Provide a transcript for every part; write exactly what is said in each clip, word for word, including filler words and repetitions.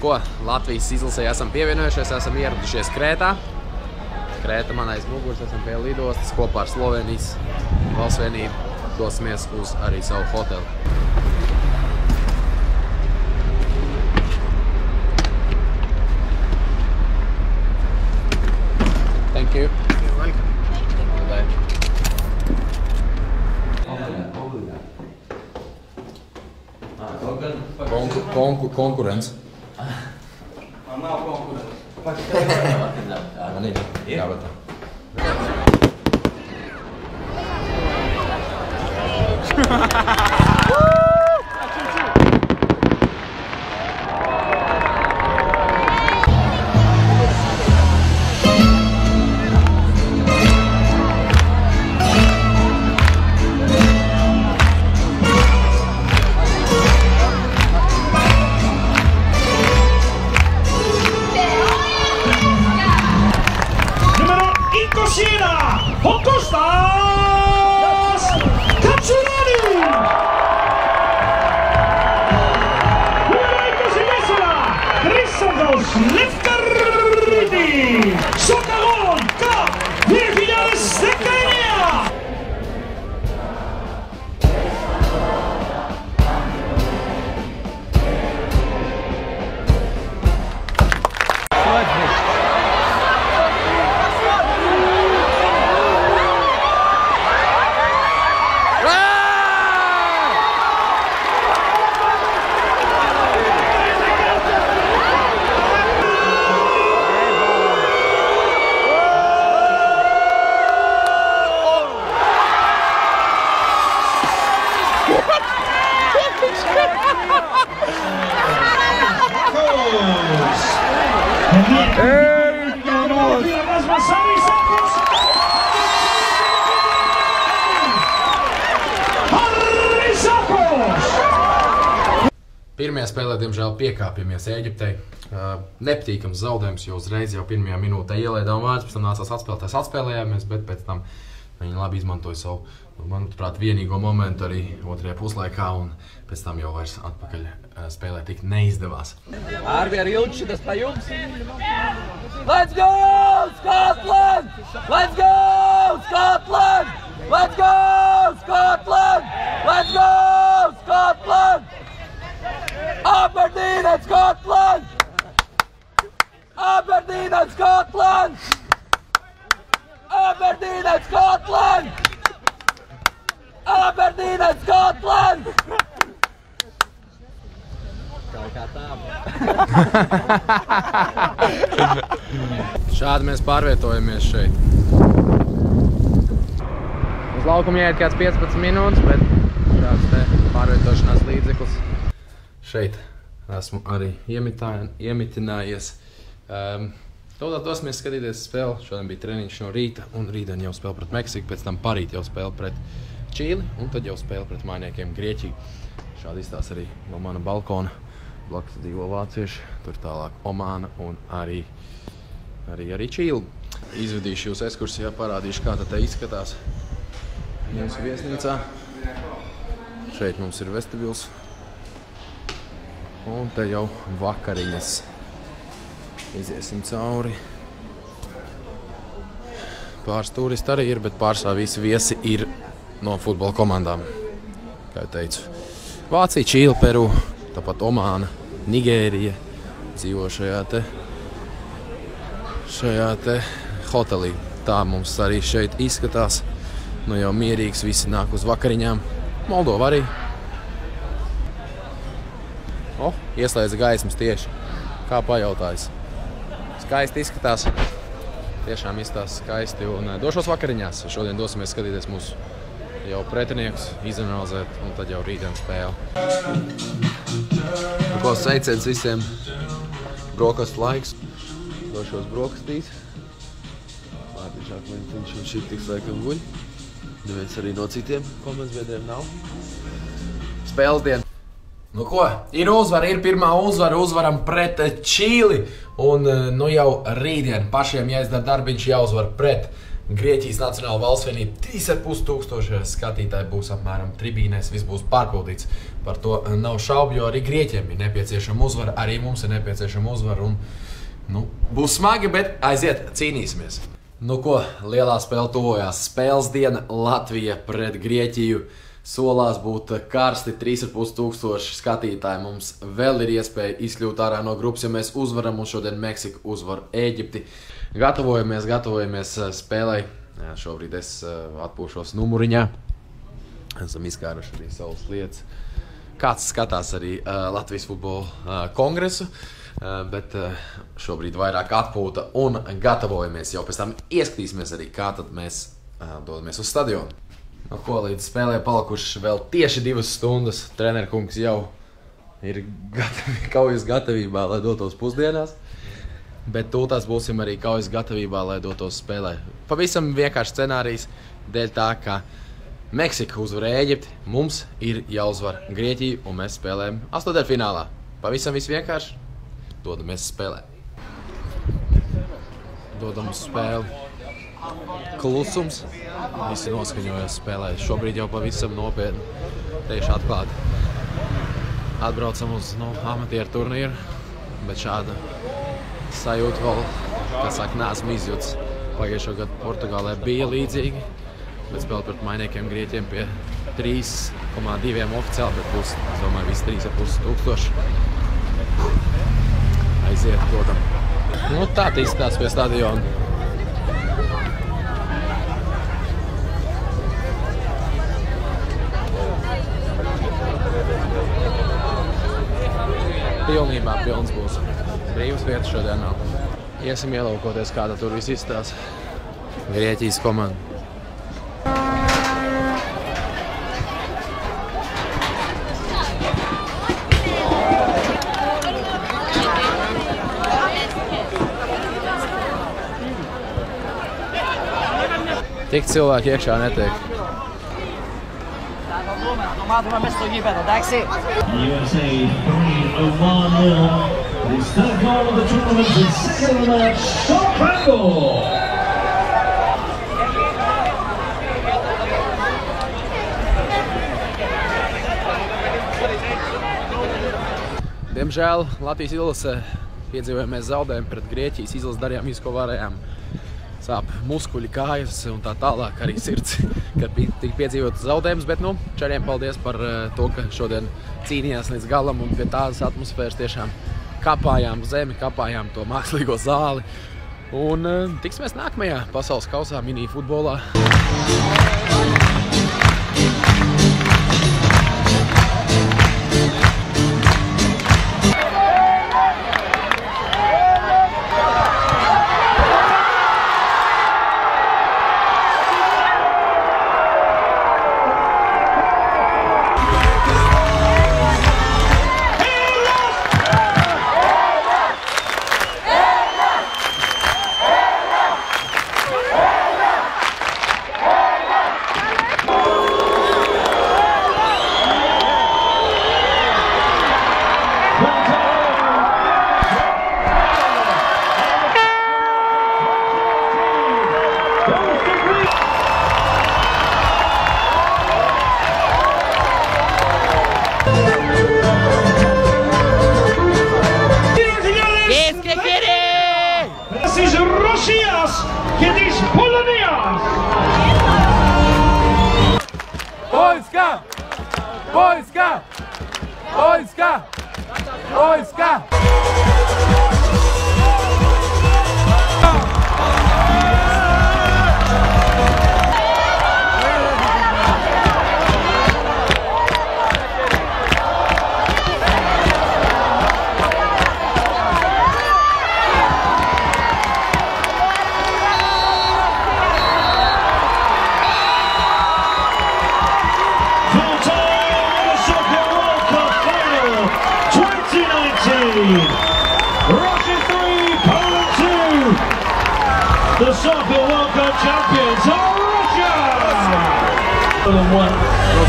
ko, Latvijas izlasē esam pievienojušies, esam ieradušies Krētā. Krēta man aiz muguras, esam pie lidostas, kopā ar Slovenijas valsts vienību dosimies uz arī savu hoteli. Thank you. You're welcome. Thank you. Bye-bye. Konku, konkurence. Man nav konkurence. Man ir. Jābata. Pirmajā spēlē, diemžēl, piekāpjamies Ēģiptei. Nepatīkams zaudējums, jo uzreiz jau pirmajā minūtē ielaidām vārdus, pēc tam nācās atspēlētājs atspēlējāmies, bet pēc tam viņi labi izmantoja savu, manuprāt, vienīgo momentu arī otrajā puslaikā, un pēc tam jau vairs atpakaļ spēlē tik neizdevās. Arvi, ar Ilču, tas tā jums? Let's go, Scotland! Let's go, Scotland! Let's go, Scotland! Let's go, Scotland! Aberdeen and Scotland! Aberdeen and Scotland! Aberdeen and Scotland! Aberdeen and Scotland! Šādi mēs pārvietojamies šeit. Uz laukumu jāiet kāds piecpadsmit minūtes, bet šāds te pārvietošanās līdzeklis. Šeit esmu arī iemitinājies. Um, Tūlīt dosimies skatīties spēli. Šodien bija treniņš no rīta, un rītdien jau spēle pret Meksiku, pēc tam parīt jau spēle pret Čīli, un tad jau spēle pret mājniekiem Grieķiju. Šādi izstās arī no mana balkona. Blakus dzīvo vācieši, tur tālāk Omāna un arī, arī, arī Čīli. Izvedīšu jūs ekskursijā, parādīšu, kā tā te izskatās mūsu viesnīcā. Šeit mums ir vestibils. Un te jau vakariņas. Iziesim cauri. Pāris turisti arī ir, bet pārsvarā visi viesi ir no futbola komandām. Kā jau teicu, Vācija, Čīle, Peru, tāpat Omāna, Nigērija dzīvo šajā te, šajā te hotelī. Tā mums arī šeit izskatās. Nu jau mierīgs, visi nāk uz vakariņām. Moldova arī. Oh, ieslēdza gaismas tieši, kā pajautājis. Skaisti izskatās, tiešām izskatās skaisti, un došos vakariņās. Šodien dosimies skatīties mūsu jau pretiniekus, izanalizēt, un tad jau rītdien spēle. Ko sveiciens visiem, brokastu laiks. Došos brokastīs. Pārtišāk viņš un šī tiks laikam guļ. Neviens arī no citiem komandas biedriem nav. Spēles diena. Nu ko, ir uzvara, ir pirmā uzvara, uzvaram pret Čīli, un nu jau rītdien pašiem jāizdara darbiņš, jāuzvar pret Grieķijas Nacionāla valstsvienība trīs ar pus tūkstoši skatītāji būs apmēram tribīnēs, viss būs pārpildīts. Par to nav šaubu, jo arī Grieķiem ir nepieciešama uzvara, arī mums ir nepieciešama uzvara un nu, būs smagi, bet aiziet, cīnīsimies. Nu ko, lielā spēle tuvojās. Spēles diena Latvija pret Grieķiju. Solās būt karsti, trīs ar pus tūkstoši skatītāji. Mums vēl ir iespēja izkļūt ārā no grupas, ja mēs uzvaram, un šodien Meksika uzvar Ēģipti. Gatavojamies, gatavojamies spēlei. Jā, šobrīd es atpūšos numuriņā. Esam izkāruši arī savas lietas. Kāds skatās arī uh, Latvijas futbola uh, kongresu, uh, bet uh, šobrīd vairāk atpūta un gatavojamies. Jau pēc tam ieskatīsimies arī, kā tad mēs uh, dodamies uz stadionu. No ko, līdz spēlē palikušas vēl tieši divas stundas. Trenerkungs jau ir gatavi, kaujas gatavībā, lai dotos pusdienās. Bet tūlītās būsim arī kaujas gatavībā, lai dotos spēlē. Pavisam vienkārši scenārijs dēļ tā, ka Meksika uzvar Ēģipti, mums ir jāuzvar Grieķiju un mēs spēlējam astotdaļfinālā. Pavisam viss vienkārši, dodamies spēlē. Dodam uz spēli. Klusums, visi noskaņojas spēlē. Šobrīd jau pavisam nopietni, teikšu atklāti. Atbraucam uz nu, amatieru turnīru, bet šāda sajūta vēl, kā saka, neesmu izjūts. Pagājušo gadu Portugālē bija līdzīgi, bet spēlē pret mainiekiem Grieķiem pie trīs komats divi oficiāli, bet būs, es domāju, visi trīs ar pus tūkstoši. Aiziet, dodam. Nu, tā izskatās pie stadiona. Pilnībā pilns būs. Brīvas vietas šodien nav. Iesim ielaukoties, kāda tur viss izstās. Grieķijas komanda. Tik cilvēki iekšā netiek. Omāna mēs to ģipēta, taksi! U S A three oh one nil. His third goal of the tournament is second of the match, shot Crandall! Diemžēl Latvijas izlase piedzīvojāmies zaudējumu pret Grieķijas izlasi, darījām visu, ko varējām. Sāp muskuļi, kājas un tā tālāk, arī sirds, kad tika piedzīvotas zaudējums, bet nu, čeriem paldies par to, ka šodien cīnījās līdz galam un pie tādas atmosfēras tiešām kapājām zemi, kapājām to mākslīgo zāli un tiksimies nākamajā Pasaules kausā minifutbolā.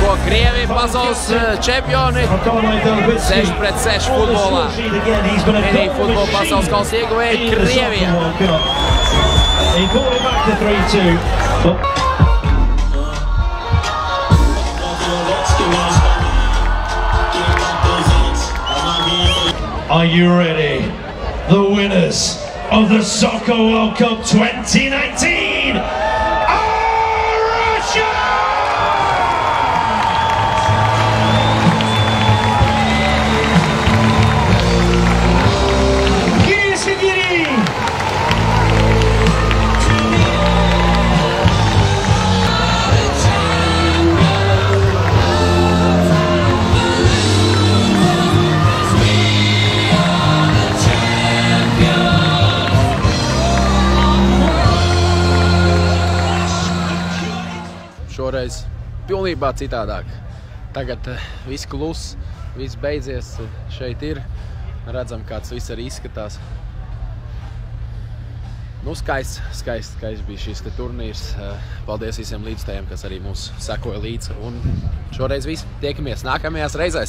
Ko Krievi pasaules čempioni seši pret seši futbolā. Minifutbola pasaules kausa ieguvēja Krievija. He called it back to three two. Oh. Are you ready? The winners of the Soccer World Cup twenty nineteen are Russia! Šoreiz pilnībā citādāk. Tagad viss klus, viss beidzies, šeit ir. Redzam, kāds viss arī izskatās. Nu, skaists, skaists, skaists bija šis te turnīrs. Paldies visiem līdzstājiem, kas arī mūs sekoja līdzi. Un šoreiz viss, tiekamies nākamajās reizēs.